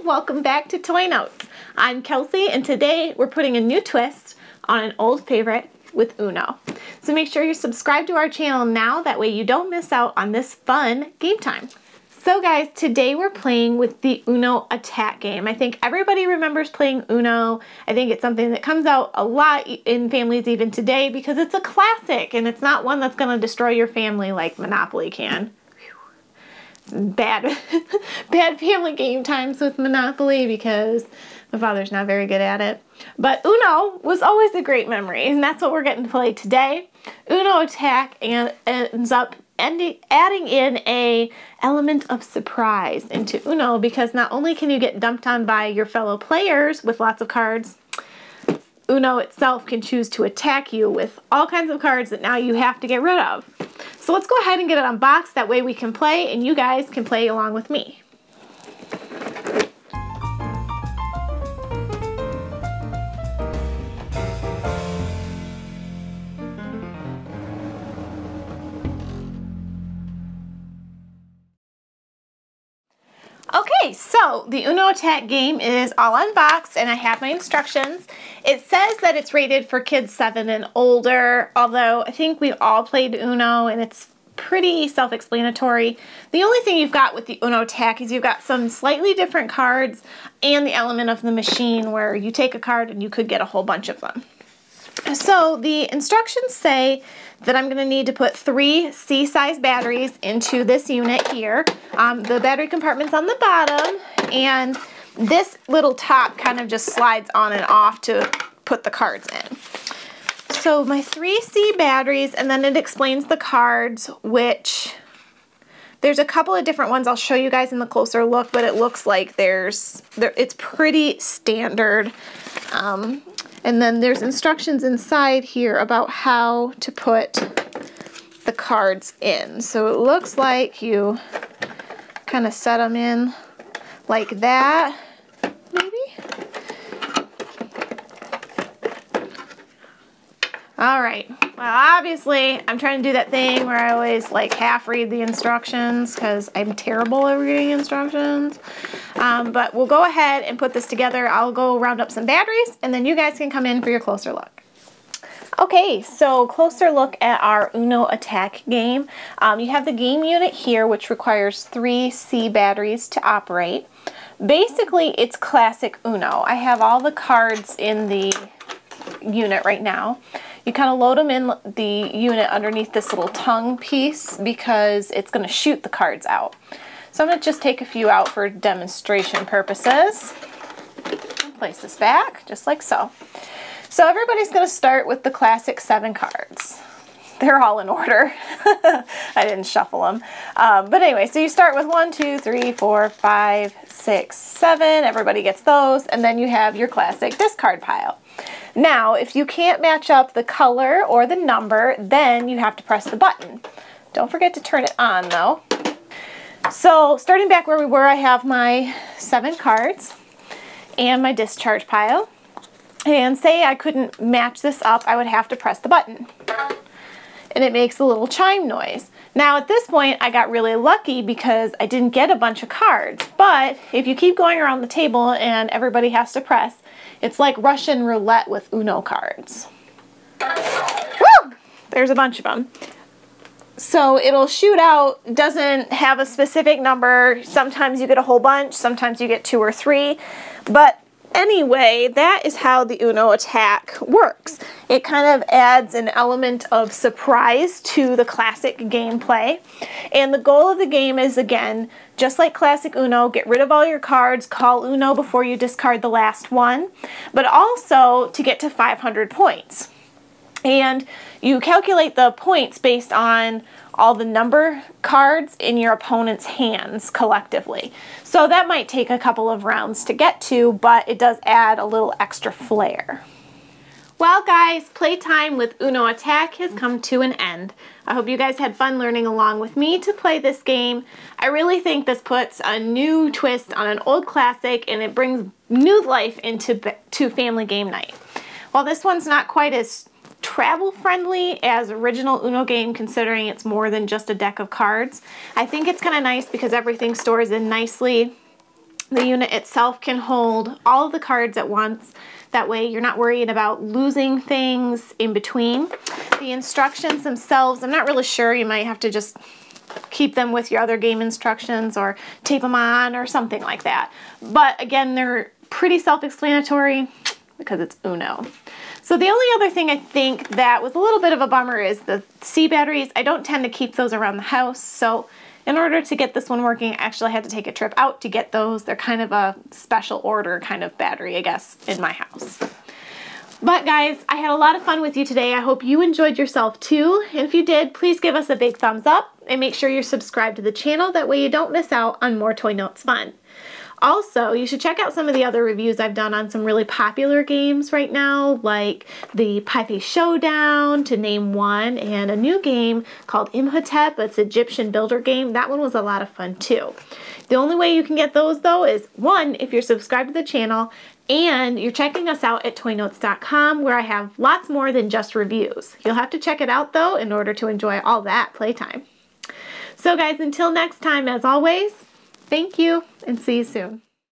and welcome back to ToyNotes. I'm Kelsey, and today we're putting a new twist on an old favorite with Uno. So make sure you subscribe to our channel now, that way you don't miss out on this fun game time. So guys, today we're playing with the Uno Attack game. I think everybody remembers playing Uno. I think it's something that comes out a lot in families even today because it's a classic and it's not one that's gonna destroy your family like Monopoly can. Bad family game times with Monopoly because my father's not very good at it. But Uno was always a great memory, and that's what we're getting to play today. Uno Attack ends up adding in a element of surprise into Uno, because not only can you get dumped on by your fellow players with lots of cards, Uno itself can choose to attack you with all kinds of cards that now you have to get rid of. So let's go ahead and get it unboxed, that way we can play and you guys can play along with me. Okay, so the Uno Attack game is all unboxed and I have my instructions. It says that it's rated for kids 7 and older, although I think we've all played Uno and it's pretty self-explanatory. The only thing you've got with the Uno Attack is you've got some slightly different cards and the element of the machine where you take a card and you could get a whole bunch of them. So the instructions say that I'm going to need to put 3 C-size batteries into this unit here. The battery compartment's on the bottom, and this little top kind of just slides on and off to put the cards in. So my 3 C batteries, and then it explains the cards, which there's a couple of different ones I'll show you guys in the closer look, but it looks like it's pretty standard. And then there's instructions inside here about how to put the cards in. So it looks like you kind of set them in like that, maybe? All right, well obviously I'm trying to do that thing where I always like half read the instructions because I'm terrible at reading instructions. But we'll go ahead and put this together. I'll go round up some batteries and then you guys can come in for your closer look. Okay, so closer look at our Uno Attack game. You have the game unit here, which requires 3 C batteries to operate. Basically, it's classic Uno. I have all the cards in the unit right now. You kind of load them in the unit underneath this little tongue piece because it's going to shoot the cards out. So I'm going to just take a few out for demonstration purposes. Place this back just like so. So everybody's going to start with the classic 7 cards. They're all in order. I didn't shuffle them. But anyway, so you start with 1, 2, 3, 4, 5, 6, 7. Everybody gets those, and then you have your classic discard pile. Now, if you can't match up the color or the number, then you have to press the button. Don't forget to turn it on, though. So, starting back where we were, I have my 7 cards and my discard pile. And say I couldn't match this up, I would have to press the button. And it makes a little chime noise. Now, at this point, I got really lucky because I didn't get a bunch of cards. But if you keep going around the table and everybody has to press, it's like Russian roulette with Uno cards. Woo! There's a bunch of them. So it'll shoot out, doesn't have a specific number. Sometimes you get a whole bunch, sometimes you get 2 or 3. But anyway, that is how the Uno Attack works. It kind of adds an element of surprise to the classic gameplay. And the goal of the game is, again, just like classic Uno, get rid of all your cards, call Uno before you discard the last one, but also to get to 500 points. And you calculate the points based on all the number cards in your opponent's hands collectively. So that might take a couple of rounds to get to, but it does add a little extra flair. Well guys, playtime with Uno Attack has come to an end. I hope you guys had fun learning along with me to play this game. I really think this puts a new twist on an old classic and it brings new life into family game night. While this one's not quite as travel friendly as original Uno game, considering it's more than just a deck of cards, I think it's kind of nice because everything stores in nicely The unit itself can hold all of the cards at once. That way you're not worried about losing things in between. The instructions themselves, I'm not really sure. You might have to just keep them with your other game instructions or tape them on or something like that. But again, they're pretty self-explanatory because it's Uno. So the only other thing I think that was a little bit of a bummer is the C batteries. I don't tend to keep those around the house, so in order to get this one working, I actually had to take a trip out to get those. They're kind of a special order kind of battery, I guess, in my house. But guys, I had a lot of fun with you today. I hope you enjoyed yourself too. And if you did, please give us a big thumbs up and make sure you're subscribed to the channel. That way you don't miss out on more Toy Notes fun. Also, you should check out some of the other reviews I've done on some really popular games right now, like the Pipe Face Showdown, to name one, and a new game called Imhotep. It's an Egyptian builder game. That one was a lot of fun too. The only way you can get those though is, one, if you're subscribed to the channel and you're checking us out at toynotes.com, where I have lots more than just reviews. You'll have to check it out though in order to enjoy all that playtime. So guys, until next time, as always, thank you, and see you soon.